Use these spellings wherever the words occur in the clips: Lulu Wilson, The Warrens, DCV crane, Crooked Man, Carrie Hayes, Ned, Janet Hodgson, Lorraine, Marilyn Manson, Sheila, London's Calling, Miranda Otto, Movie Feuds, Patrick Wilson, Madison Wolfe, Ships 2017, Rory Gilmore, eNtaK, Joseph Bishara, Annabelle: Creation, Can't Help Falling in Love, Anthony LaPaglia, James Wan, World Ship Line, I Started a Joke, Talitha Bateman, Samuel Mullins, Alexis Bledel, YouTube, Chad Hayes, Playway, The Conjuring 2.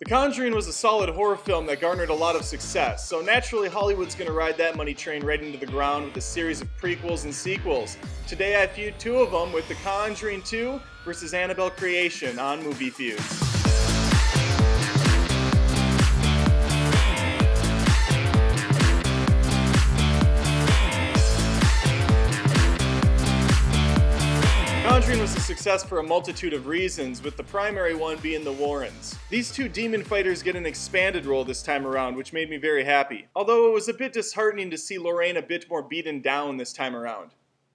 The Conjuring was a solid horror film that garnered a lot of success, so naturally Hollywood's gonna ride that money train right into the ground with a series of prequels and sequels. Today I feud two of them with The Conjuring 2 versus Annabelle: Creation on Movie Feuds. Conjuring was a success for a multitude of reasons, with the primary one being the Warrens. These two demon fighters get an expanded role this time around, which made me very happy. Although it was a bit disheartening to see Lorraine a bit more beaten down this time around.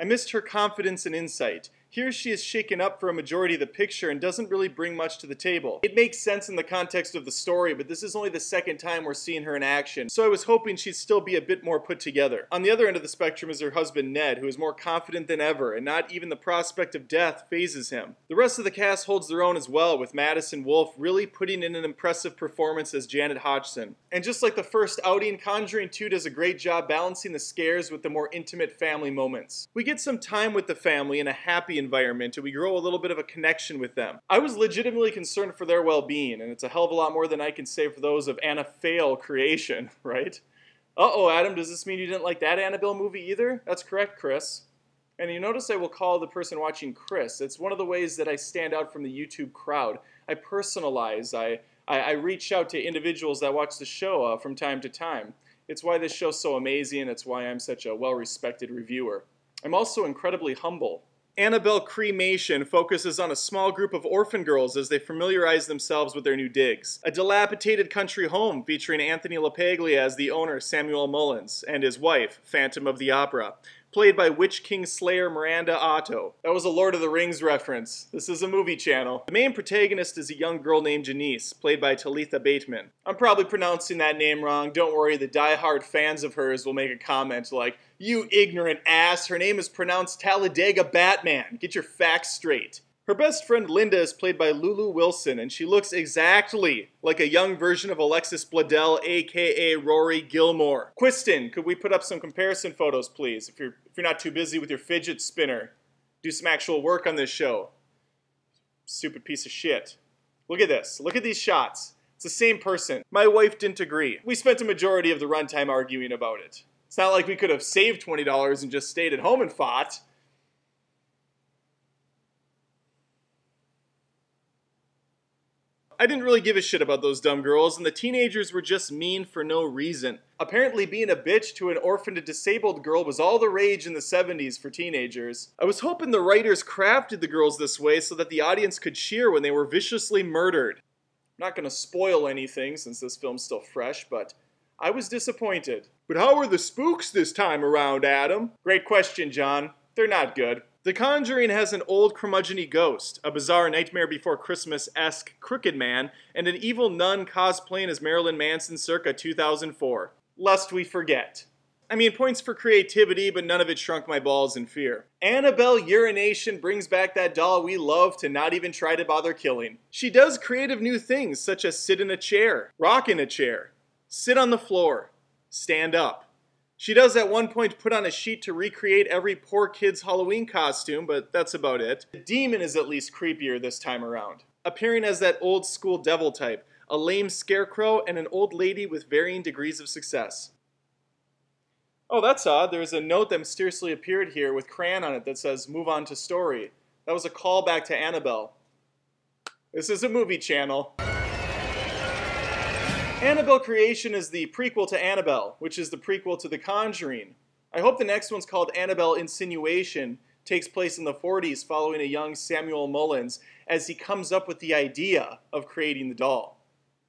I missed her confidence and insight. Here she is shaken up for a majority of the picture and doesn't really bring much to the table. It makes sense in the context of the story, but this is only the second time we're seeing her in action, so I was hoping she'd still be a bit more put together. On the other end of the spectrum is her husband Ned, who is more confident than ever, and not even the prospect of death fazes him. The rest of the cast holds their own as well, with Madison Wolfe really putting in an impressive performance as Janet Hodgson. And just like the first outing, Conjuring 2 does a great job balancing the scares with the more intimate family moments. We get some time with the family in a happy environment, and we grow a little bit of a connection with them. I was legitimately concerned for their well-being, and it's a hell of a lot more than I can say for those of Annabelle: Creation, right? Uh-oh, Adam, does this mean you didn't like that Annabelle movie either? That's correct, Chris. And you notice I will call the person watching Chris. It's one of the ways that I stand out from the YouTube crowd. I personalize. I reach out to individuals that watch the show from time to time. It's why this show's so amazing. It's why I'm such a well-respected reviewer. I'm also incredibly humble. Annabelle: Creation focuses on a small group of orphan girls as they familiarize themselves with their new digs. A dilapidated country home featuring Anthony LaPaglia as the owner, Samuel Mullins, and his wife, Phantom of the Opera, played by Witch King Slayer Miranda Otto. That was a Lord of the Rings reference. This is a movie channel. The main protagonist is a young girl named Janice, played by Talitha Bateman. I'm probably pronouncing that name wrong. Don't worry, the die-hard fans of hers will make a comment like, "You ignorant ass, her name is pronounced Talladega Batman. Get your facts straight." Her best friend Linda is played by Lulu Wilson, and she looks exactly like a young version of Alexis Bledel, aka Rory Gilmore. Quiston, could we put up some comparison photos, please? If you're not too busy with your fidget spinner, do some actual work on this show. Stupid piece of shit. Look at this. Look at these shots. It's the same person. My wife didn't agree. We spent a majority of the runtime arguing about it. It's not like we could have saved $20 and just stayed at home and fought. I didn't really give a shit about those dumb girls, and the teenagers were just mean for no reason. Apparently being a bitch to an orphaned and disabled girl was all the rage in the 70s for teenagers. I was hoping the writers crafted the girls this way so that the audience could cheer when they were viciously murdered. I'm not going to spoil anything since this film's still fresh, but I was disappointed. But how are the spooks this time around, Adam? Great question, John. They're not good. The Conjuring has an old curmudgeon-y ghost, a bizarre Nightmare Before Christmas-esque Crooked Man, and an evil nun cosplaying as Marilyn Manson circa 2004. Lest we forget. I mean, points for creativity, but none of it shrunk my balls in fear. Annabelle: Urination brings back that doll we love to not even try to bother killing. She does creative new things, such as sit in a chair, rock in a chair, sit on the floor, stand up. She does at one point put on a sheet to recreate every poor kid's Halloween costume, but that's about it. The demon is at least creepier this time around, appearing as that old school devil type, a lame scarecrow and an old lady with varying degrees of success. Oh, that's odd. There's a note that mysteriously appeared here with crayon on it that says, "Move on to story." That was a callback to Annabelle. This is a movie channel. Annabelle: Creation is the prequel to Annabelle, which is the prequel to The Conjuring. I hope the next one's called Annabelle: Insinuation, takes place in the 40s following a young Samuel Mullins as he comes up with the idea of creating the doll.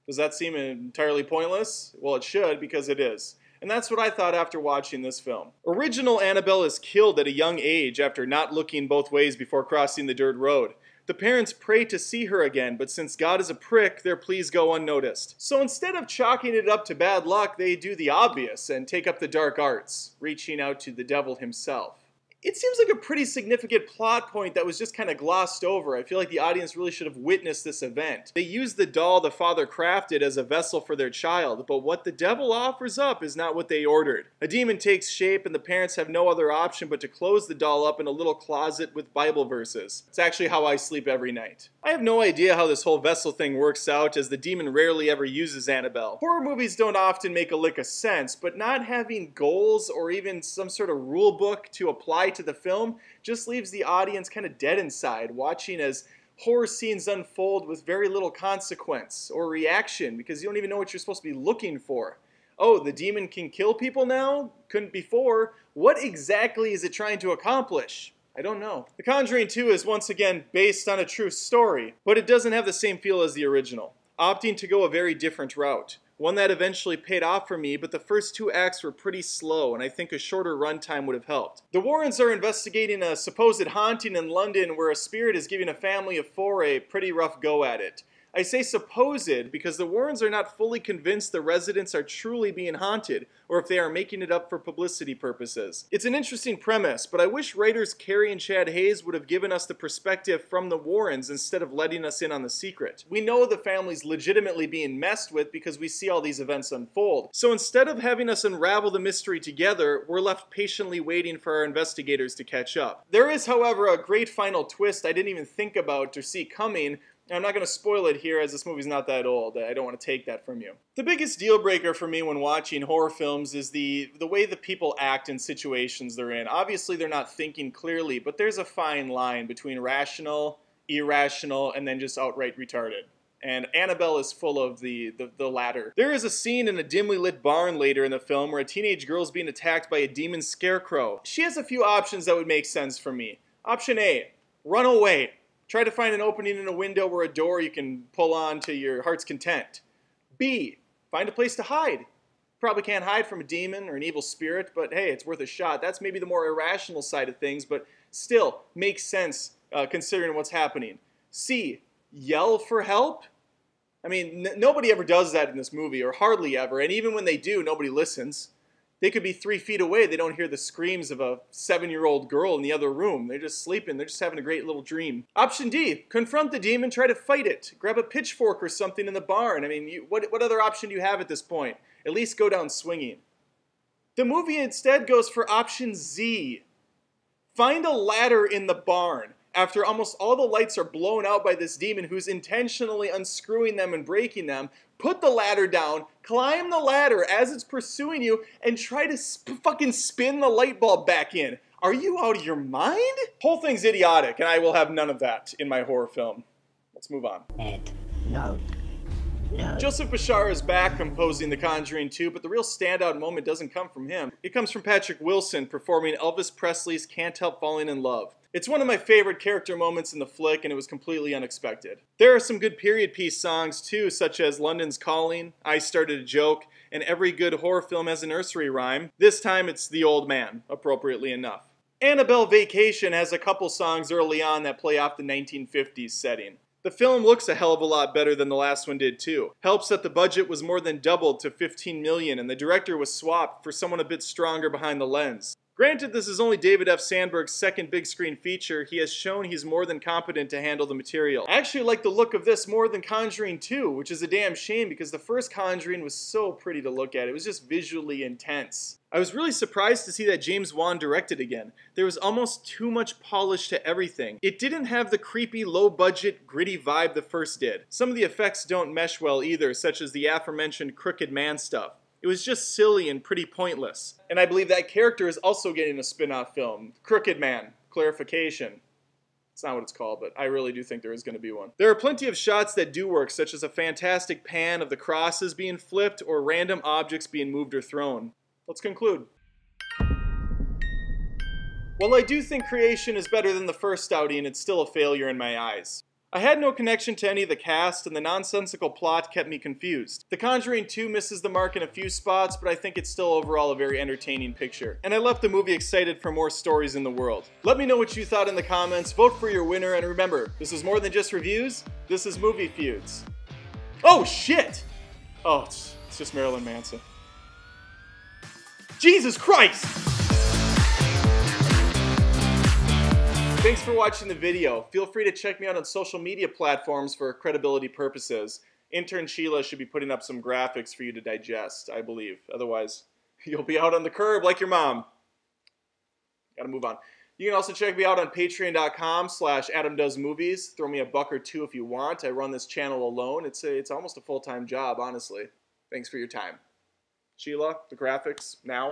Does that seem entirely pointless? Well, it should, because it is. And that's what I thought after watching this film. Original Annabelle is killed at a young age after not looking both ways before crossing the dirt road. The parents pray to see her again, but since God is a prick, their pleas go unnoticed. So instead of chalking it up to bad luck, they do the obvious and take up the dark arts, reaching out to the devil himself. it seems like a pretty significant plot point that was just kind of glossed over. I feel like the audience really should have witnessed this event. They used the doll the father crafted as a vessel for their child, but what the devil offers up is not what they ordered. A demon takes shape and the parents have no other option but to close the doll up in a little closet with Bible verses. It's actually how I sleep every night. I have no idea how this whole vessel thing works out, as the demon rarely ever uses Annabelle. Horror movies don't often make a lick of sense, but not having goals or even some sort of rule book to apply to the film just leaves the audience kind of dead inside, watching as horror scenes unfold with very little consequence or reaction, because you don't even know what you're supposed to be looking for. Oh, the demon can kill people now? Couldn't before. What exactly is it trying to accomplish? I don't know. The Conjuring 2 is once again based on a true story, but it doesn't have the same feel as the original, opting to go a very different route. One that eventually paid off for me, but the first two acts were pretty slow, and I think a shorter runtime would have helped. The Warrens are investigating a supposed haunting in London where a spirit is giving a family of four a pretty rough go at it. I say supposed because the Warrens are not fully convinced the residents are truly being haunted, or if they are making it up for publicity purposes. It's an interesting premise, but I wish writers Carrie and Chad Hayes would have given us the perspective from the Warrens instead of letting us in on the secret. We know the family's legitimately being messed with because we see all these events unfold. So instead of having us unravel the mystery together, we're left patiently waiting for our investigators to catch up. There is, however, a great final twist I didn't even think about or see coming. I'm not going to spoil it here as this movie's not that old. I don't want to take that from you. The biggest deal breaker for me when watching horror films is the way the people act in situations they're in. Obviously, they're not thinking clearly, but there's a fine line between rational, irrational, and then just outright retarded. And Annabelle is full of the latter. There is a scene in a dimly lit barn later in the film where a teenage girl is being attacked by a demon scarecrow. She has a few options that would make sense for me. Option A, run away. Try to find an opening in a window or a door you can pull on to your heart's content. B, find a place to hide. Probably can't hide from a demon or an evil spirit, but hey, it's worth a shot. That's maybe the more irrational side of things, but still makes sense considering what's happening. C, yell for help. I mean, nobody ever does that in this movie, or hardly ever, and even when they do, nobody listens. They could be 3 feet away. They don't hear the screams of a 7-year-old girl in the other room. They're just sleeping. They're just having a great little dream. Option D, confront the demon, try to fight it. Grab a pitchfork or something in the barn. I mean, what other option do you have at this point? At least go down swinging. The movie instead goes for option Z. Find a ladder in the barn. After almost all the lights are blown out by this demon who's intentionally unscrewing them and breaking them, put the ladder down, climb the ladder as it's pursuing you, and try to fucking spin the light bulb back in. Are you out of your mind? Whole thing's idiotic, and I will have none of that in my horror film. Let's move on. Ned, no. No. Joseph Bishara is back composing The Conjuring 2, but the real standout moment doesn't come from him. It comes from Patrick Wilson performing Elvis Presley's Can't Help Falling in Love. It's one of my favorite character moments in the flick, and it was completely unexpected. There are some good period piece songs too, such as London's Calling, I Started a Joke, and every good horror film has a nursery rhyme. This time it's The Old Man, appropriately enough. Annabelle Vacation has a couple songs early on that play off the 1950s setting. The film looks a hell of a lot better than the last one did too. Helps that the budget was more than doubled to $15 million and the director was swapped for someone a bit stronger behind the lens. Granted, this is only David F. Sandberg's second big screen feature. He has shown he's more than competent to handle the material. I actually like the look of this more than Conjuring 2, which is a damn shame because the first Conjuring was so pretty to look at. It was just visually intense. I was really surprised to see that James Wan directed again. There was almost too much polish to everything. It didn't have the creepy, low-budget, gritty vibe the first did. Some of the effects don't mesh well either, such as the aforementioned Crooked Man stuff. It was just silly and pretty pointless. And I believe that character is also getting a spin-off film, Crooked Man, clarification. It's not what it's called, but I really do think there is going to be one. There are plenty of shots that do work, such as a fantastic pan of the crosses being flipped or random objects being moved or thrown. Let's conclude. While I do think Creation is better than the first outing, it's still a failure in my eyes. I had no connection to any of the cast, and the nonsensical plot kept me confused. The Conjuring 2 misses the mark in a few spots, but I think it's still overall a very entertaining picture. And I left the movie excited for more stories in the world. Let me know what you thought in the comments, vote for your winner, and remember, this is more than just reviews, this is Movie Feuds. Oh shit! Oh, it's just Marilyn Manson. Jesus Christ! Thanks for watching the video. Feel free to check me out on social media platforms for credibility purposes. Intern Sheila should be putting up some graphics for you to digest, I believe. Otherwise, you'll be out on the curb like your mom. Gotta move on. You can also check me out on patreon.com/AdamDoesMovies. Throw me a buck or two if you want. I run this channel alone. It's almost a full-time job, honestly. Thanks for your time. Sheila, the graphics, now.